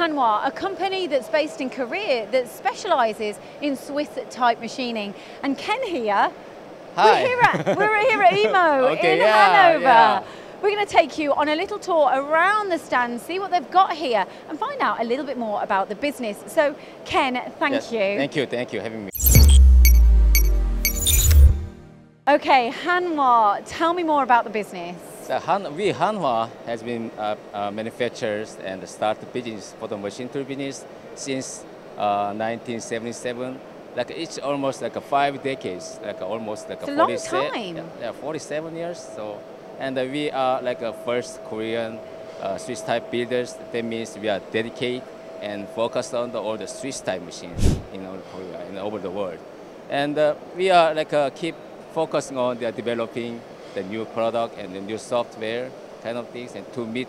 Hanwha, a company that's based in Korea that specialises in Swiss-type machining. And Ken here, hi. We're here at EMO okay, in Hanover. Yeah. We're going to take you on a little tour around the stand, see what they've got here, and find out a little bit more about the business. So, Ken, thank you. Thank you for having me. Okay, Hanwha, tell me more about the business. So we Hanwha has been manufacturers and started business for the machine tool business since 1977. Like it's almost like 5 decades, like almost like a long time. Yeah, 47 years. So. And we are like a first Korean Swiss type builders. That means we are dedicated and focused on all the Swiss type machines in all Korea and over the world. And we are like keep focusing on developing the new product and the new software kind of things, and to meet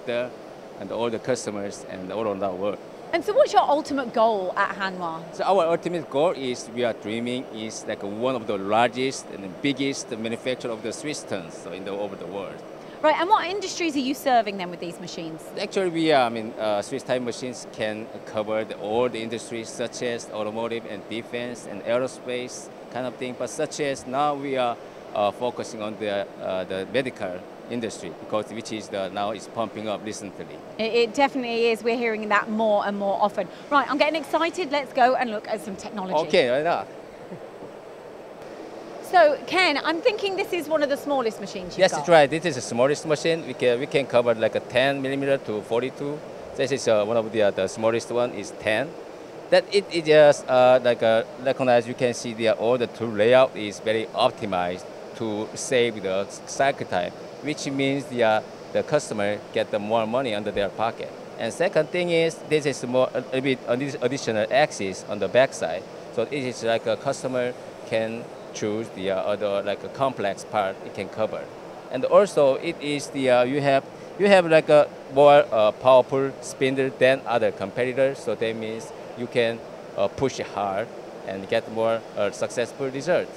all the customers and all around the world. And so, what's your ultimate goal at Hanwha? So our ultimate goal is we are dreaming is like one of the largest and the biggest manufacturer of the Swiss turns in over the world. Right. And what industries are you serving then with these machines? Actually, we are. I mean, Swiss type machines can cover all the industries such as automotive and defense and aerospace kind of thing. But such as now we are focusing on the medical industry, because which is now is pumping up recently. It definitely is. We're hearing that more and more often. Right, I'm getting excited. Let's go and look at some technology. Okay, right now. So Ken, I'm thinking this is one of the smallest machines you've got. Yes, that's right. This is the smallest machine. We can cover like a 10mm to 42. This is one of the smallest one is 10. That it just like recognize. You can see all the tool layout is very optimized to save the cycle time, which means the customer get more money under their pocket. And second thing is, this is more a bit additional axis on the backside, so it is like a customer can choose the other like a complex part it can cover. And also it is you have like a more powerful spindle than other competitors, so that means you can push hard and get more successful result.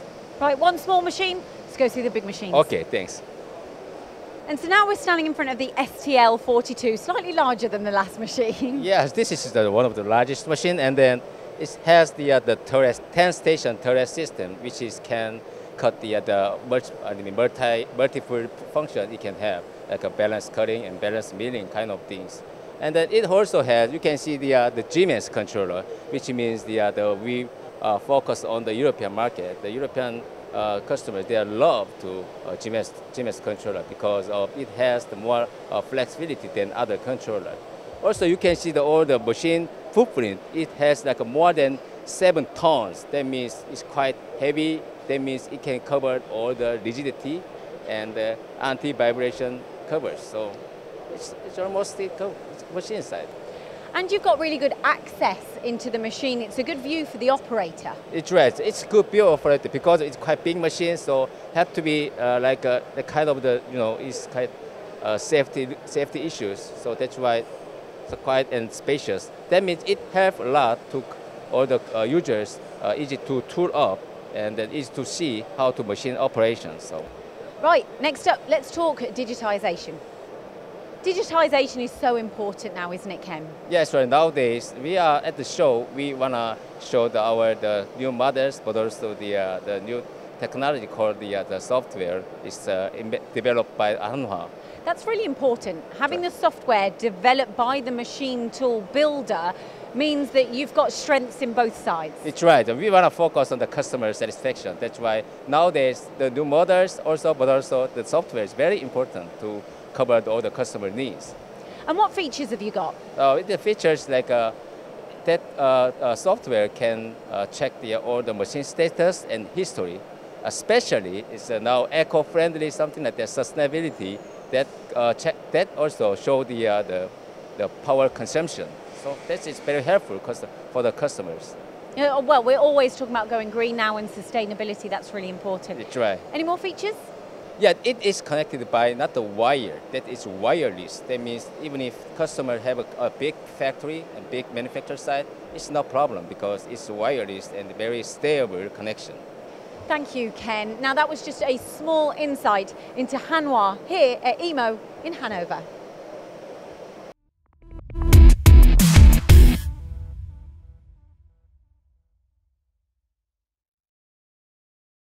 Right, one small machine. Let's go see the big machines. Okay, thanks. And so now we're standing in front of the STL 42, slightly larger than the last machine. Yes, this is one of the largest machine, and then it has the 10-station turret system, which is can cut multiple function it can have, like a balance cutting and balance milling kind of things. And then it also has, you can see the GMS controller, which means we focus on the European market. The European customers, they love to GMS controller because it has the more flexibility than other controller. Also, you can see all the machine footprint. It has like more than 7 tons. That means it's quite heavy. That means it can cover all the rigidity and anti-vibration covers. So it's almost the machine side. And you've got really good access into the machine. It's a good view for the operator. It's right. It's good view operator because it's quite big machine, so have to be like the kind of it's quite safety issues. So that's why it's quiet and spacious. That means it have a lot to all the users easy to tool up and then easy to see how to machine operations. So right. Next up, let's talk digitization. Digitization is so important now, isn't it, Ken? Yes, right. Nowadays, we are at the show. We wanna show the new models, but also the new technology called the software is developed by Hanwha. That's really important. Having the software developed by the machine tool builder means that you've got strengths in both sides. It's right. We wanna focus on the customer satisfaction. That's why nowadays the new models also, but also the software is very important to covered all the customer needs. And what features have you got? The features like software can check all the machine status and history. Especially, it's now eco-friendly, something like that, sustainability. That also show the power consumption. So that is very helpful for the customers. Yeah, well, we're always talking about going green now and sustainability. That's really important. That's right. Any more features? Yeah, it is connected by not the wire, that is wireless. That means even if customer have a big factory, a big manufacturer site, it's no problem because it's wireless and very stable connection. Thank you, Ken. Now that was just a small insight into Hanwha here at EMO in Hanover.